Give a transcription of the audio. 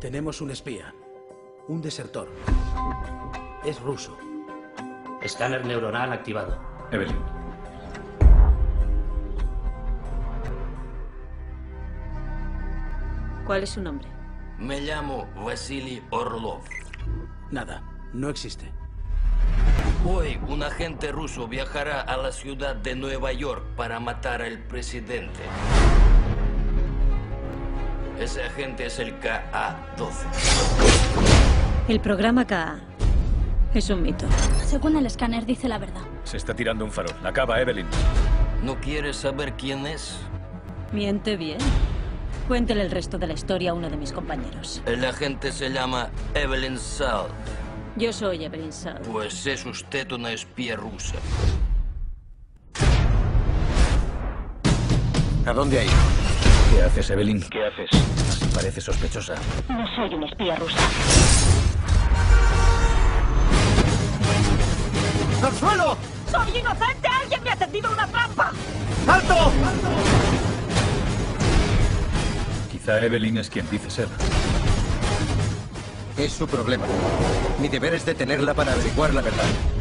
Tenemos un espía. Un desertor. Es ruso. Escáner neuronal activado. Evelyn. ¿Cuál es su nombre? Me llamo Vasily Orlov. Nada, no existe. Hoy un agente ruso viajará a la ciudad de Nueva York para matar al presidente. Ese agente es el KA-12. El programa KA es un mito. Según el escáner, dice la verdad. Se está tirando un farol. Acaba, Evelyn. ¿No quieres saber quién es? Miente bien. Cuéntele el resto de la historia a uno de mis compañeros. El agente se llama Evelyn Salt. Yo soy Evelyn Salt. Pues es usted una espía rusa. ¿A dónde ha ido? ¿Qué haces, Evelyn? ¿Qué haces? Parece sospechosa. No soy una espía rusa. ¡Al suelo! ¡Soy inocente! ¡Alguien me ha tendido una trampa! ¡Alto! ¡Alto! Evelyn es quien dice ser. Es su problema. Mi deber es detenerla para averiguar la verdad.